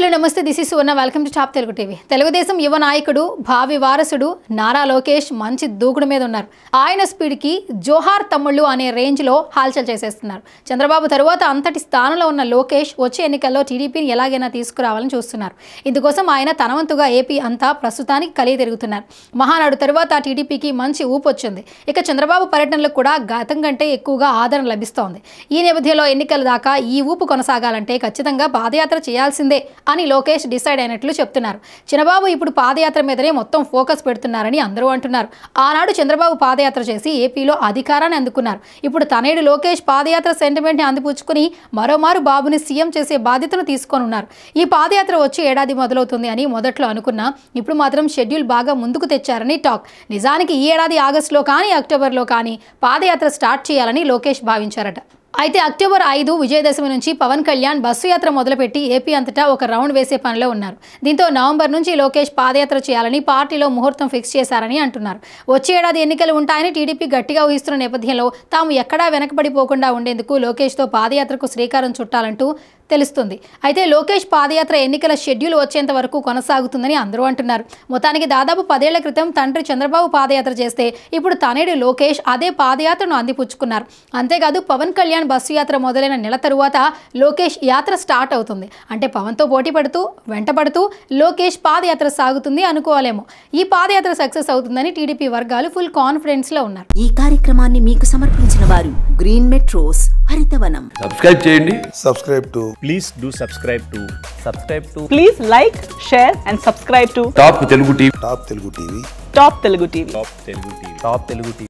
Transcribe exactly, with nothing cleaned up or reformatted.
Hello నమస్తే this is Sona welcome to top Telugu TV. Telugu Desam యువ నాయకుడు భావి వారసుడు నారా లోకేష్ మంచి దూకుడు మీద ఉన్నారు. ఆయన స్పీడ్ కి జోహార్ తమ్ముళ్ళు అనే రేంజ్ లో హల్చల్ చేసేస్తున్నారు. చంద్రబాబు తరువాత అంతటి స్థానంలో ఉన్న లోకేష్ వచ్చే ఎన్నికల్లో టీడీపీని ఎలాగైనా తీసుకురావాలని చూస్తున్నారు. ఇందుకోసం ఆయన తనవంతుగా ఏపీ అంతా ప్రస్తుతానికి కలిగి తిరుగుతున్నారు. మహానాడు తరువాత టీడీపీకి మంచి ఊపు వచ్చింది. ఇక చంద్రబాబు పర్యటనలకు కూడా గతం కంటే ఎక్కువగా ఆదరణ లభిస్తోంది. ఈ నేపథ్యంలో ఎన్నికల దాకా ఈ ఊపు కొనసాగాలంటే ఖచ్చితంగా పాదయాత్ర చేయాల్సిందే అని లోకేష్ డిసైడ్ అయినట్లు చెప్తున్నారు. చంద్రబాబు ఇప్పుడు పాదయాత్ర మీదనే మొత్తం ఫోకస్ పెడుతున్నారని అందరూ అంటున్నారు. ఆనాడు చంద్రబాబు పాదయాత్ర చేసి ఏపీలో అధికారాన్ని అందుకున్నారు. ఇప్పుడు తనేడు లోకేష్ పాదయాత్ర సెంటిమెంట్ని అందిపుచ్చుకుని మరోమారు బాబుని సీఎం చేసే బాధ్యతను తీసుకొని ఉన్నారు. ఈ పాదయాత్ర వచ్చే ఏడాది మొదలవుతుంది అని మొదట్లో అనుకున్నా ఇప్పుడు మాత్రం షెడ్యూల్ బాగా ముందుకు తెచ్చారని టాక్. నిజానికి ఈ ఏడాది ఆగస్టులో కానీ అక్టోబర్లో కానీ పాదయాత్ర స్టార్ట్ చేయాలని లోకేష్ భావించారట. అయితే అక్టోబర్ ఐదు విజయదశమి నుంచి పవన్ కళ్యాణ్ బస్సు యాత్ర మొదలుపెట్టి ఏపీ అంతటా ఒక రౌండ్ వేసే పనిలో ఉన్నారు. దీంతో నవంబర్ నుంచి లోకేష్ పాదయాత్ర చేయాలని పార్టీలో ముహూర్తం ఫిక్స్ చేశారని అంటున్నారు. వచ్చే ఏడాది ఎన్నికలు ఉంటాయని టీడీపీ గట్టిగా ఊహిస్తున్న నేపథ్యంలో తాము ఎక్కడా వెనకబడిపోకుండా ఉండేందుకు లోకేష్తో పాదయాత్రకు శ్రీకారం చుట్టాలంటూ తెలుస్తుంది. అయితే లోకేష్ పాదయాత్ర ఎన్నికల షెడ్యూల్ వచ్చేంత వరకు కొనసాగుతుందని అందరూ అంటున్నారు. మొత్తానికి దాదాపు పదేళ్ల క్రితం తండ్రి చంద్రబాబు పాదయాత్ర చేస్తే ఇప్పుడు తనేడు లోకేష్ అదే పాదయాత్రను అందిపుచ్చుకున్నారు. అంతేకాదు పవన్ కళ్యాణ్ బస్సు యాత్ర మొదలైన నెల తరువాత లోకేష్ యాత్ర స్టార్ట్ అవుతుంది. అంటే పవన్తో పోటీ పడుతూ వెంటపడుతూ లోకేష్ పాదయాత్ర సాగుతుంది అనుకోవాలేమో. ఈ పాదయాత్ర సక్సెస్ అవుతుందని టీడీపీ వర్గాలు ఫుల్ కాన్ఫిడెన్స్ లో ఉన్నారు. ఈ కార్యక్రమాన్ని మీకు సమర్పించిన వారు గ్రీన్ మెట్రోస్ హరితవనం. సబ్స్క్రైబ్ చేయండి. Subscribe to please do subscribe to subscribe to please like share and subscribe to top Telugu TV. Top Telugu TV. Top Telugu TV. Top Telugu TV. Top Telugu TV.